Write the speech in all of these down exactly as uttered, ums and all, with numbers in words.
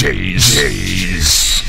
D Js.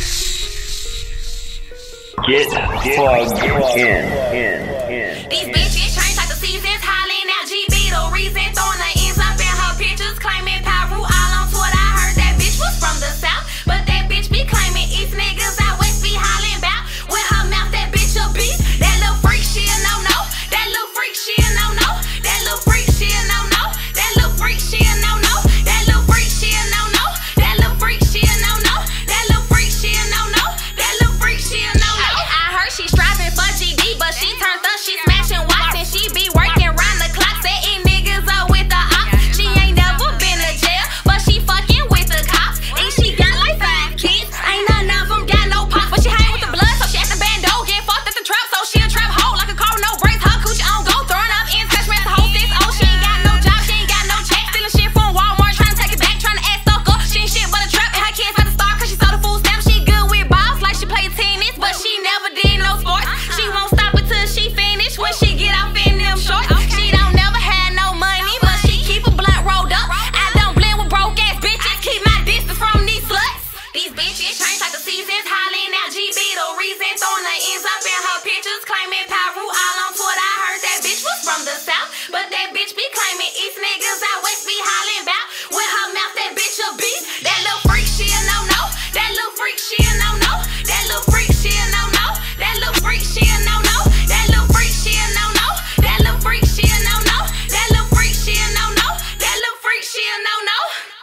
Get plugged in. in, in, in. These bitches change like the seasons. Hollin' out G B, the reason. Throwing her ends up in her pictures. Claiming Piru all on Twitter. I heard that bitch was from the South. But that bitch be claiming East niggas out West be hollin' bout. With her mouth, that bitch a beast. That little freak, she a no no. That little freak, she a no no. That little freak, she a no no. That little freak, she a no no. That little freak, she a no no. That little freak, she a no no. That little freak, she a no no. That little freak, she a no no. I heard she striving for G D, but she turned up, she smashing watts, and she be working round the clock, setting niggas up with the ops. She ain't never been to jail, but she fucking with the cops, and she got like five kids. Ain't none of them got no pops, but she hang with the blood, so she at the bando, getting fucked at the trap, so she a trap hoe like a car with no brakes. Her coochie on go, throwing up in touch rest the whole six. Oh, she ain't got no job, she ain't got no check, stealing shit from Walmart, trying to take it back, trying to act stuck up. She ain't shit but a trap, and her kids about to start, cause she sold a food stamp. She good with balls like she played tennis, but she never did no sports. She won't stop until she finish when she get off in them shorts. She don't never had no money, but she keep a blunt rolled up. I don't blend with broke ass bitches, I keep my distance from these sluts. These bitches change like the seasons, hollering out G B, the reason. Throwing her ends up in her pictures, claiming Piru all on Twitter. I heard that bitch was from the South, but that bitch be claiming East niggas out West be hollering bout. With her mouth, that bitch a beast. That little freak, she a no no. That little freak, she a no no. That little freak, she a no no. That little freak, she a no no. That little freak, she a no no. That little freak, she a no no. That little freak, she a no no. That little freak, she a no no.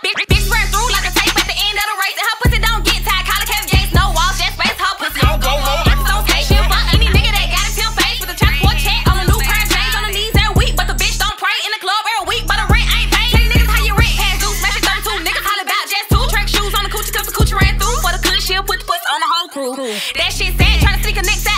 Bitch, bitch ran through like a tape at the end of the race, and her pussy don't get tied. Collar Kevin Gates, no walls, just space. Her pussy don't go low. Bitches don't stay. She'll fuck any nigga that got a temp face with a chop for a check on a new pair of chains. On the knees and weak, but the bitch don't pray in the club every week. But the rent ain't paid. Tell you niggas how you rent has do. Smashing thirty-two niggas holler about just two track shoes on the coochie, cause the coochie ran through. For the good, she'll put the puss on the whole crew. That shit sad, tryna sneak a neck side.